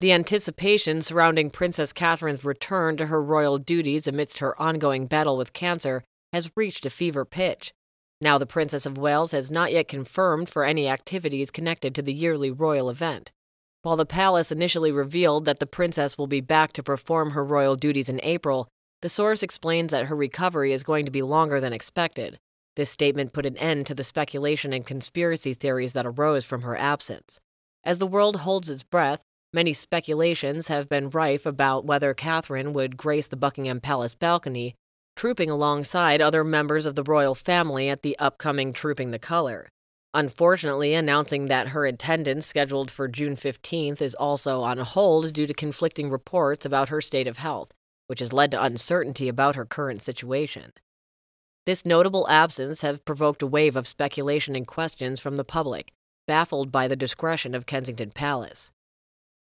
The anticipation surrounding Princess Catherine's return to her royal duties amidst her ongoing battle with cancer has reached a fever pitch. Now the Princess of Wales has not yet confirmed for any activities connected to the yearly royal event. While the palace initially revealed that the princess will be back to perform her royal duties in April, the source explains that her recovery is going to be longer than expected. This statement put an end to the speculation and conspiracy theories that arose from her absence. As the world holds its breath, many speculations have been rife about whether Catherine would grace the Buckingham Palace balcony, trooping alongside other members of the royal family at the upcoming Trooping the Color. Unfortunately, announcing that her attendance scheduled for June 15th is also on hold due to conflicting reports about her state of health, which has led to uncertainty about her current situation. This notable absence has provoked a wave of speculation and questions from the public, baffled by the discretion of Kensington Palace.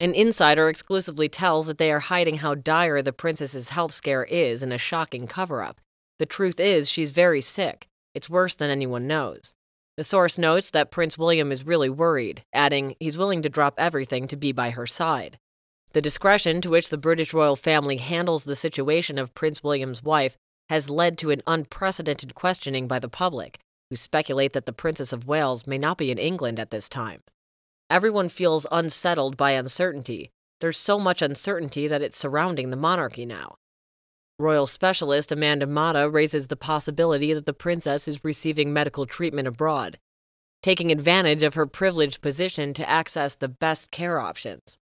An insider exclusively tells that they are hiding how dire the princess's health scare is in a shocking cover-up. The truth is, she's very sick. It's worse than anyone knows. The source notes that Prince William is really worried, adding, he's willing to drop everything to be by her side. The discretion to which the British royal family handles the situation of Prince William's wife has led to an unprecedented questioning by the public, who speculate that the Princess of Wales may not be in England at this time. Everyone feels unsettled by uncertainty. There's so much uncertainty that it's surrounding the monarchy now. Royal specialist Amanda Mata raises the possibility that the princess is receiving medical treatment abroad, taking advantage of her privileged position to access the best care options.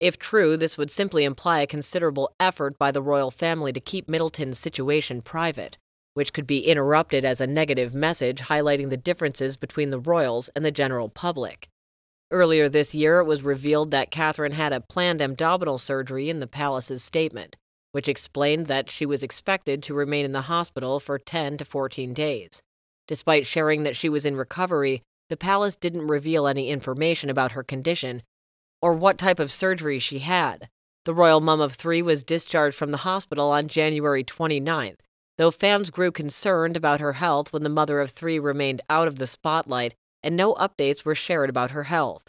If true, this would simply imply a considerable effort by the royal family to keep Middleton's situation private, which could be interpreted as a negative message highlighting the differences between the royals and the general public. Earlier this year, it was revealed that Catherine had a planned abdominal surgery in the palace's statement, which explained that she was expected to remain in the hospital for 10 to 14 days. Despite sharing that she was in recovery, the palace didn't reveal any information about her condition or what type of surgery she had. The royal mum of three was discharged from the hospital on January 29th, though fans grew concerned about her health when the mother of three remained out of the spotlight and no updates were shared about her health.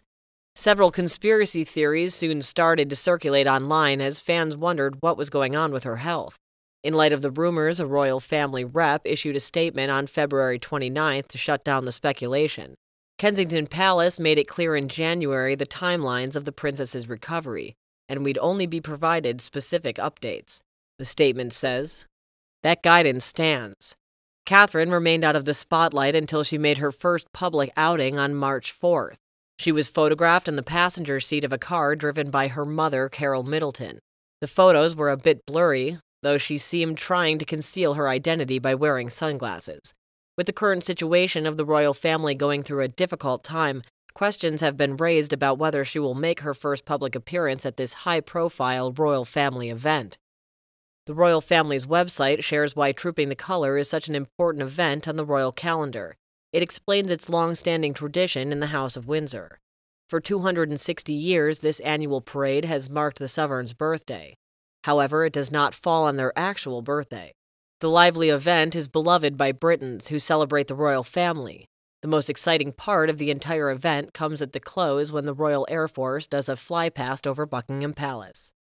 Several conspiracy theories soon started to circulate online as fans wondered what was going on with her health. In light of the rumors, a royal family rep issued a statement on February 29th to shut down the speculation. Kensington Palace made it clear in January the timelines of the princess's recovery, and we'd only be provided specific updates. The statement says, "That guidance stands." Catherine remained out of the spotlight until she made her first public outing on March 4th. She was photographed in the passenger seat of a car driven by her mother, Carol Middleton. The photos were a bit blurry, though she seemed trying to conceal her identity by wearing sunglasses. With the current situation of the royal family going through a difficult time, questions have been raised about whether she will make her first public appearance at this high-profile royal family event. The royal family's website shares why Trooping the Color is such an important event on the royal calendar. It explains its long-standing tradition in the House of Windsor. For 260 years, this annual parade has marked the sovereign's birthday. However, it does not fall on their actual birthday. The lively event is beloved by Britons who celebrate the royal family. The most exciting part of the entire event comes at the close when the Royal Air Force does a flypast over Buckingham Palace.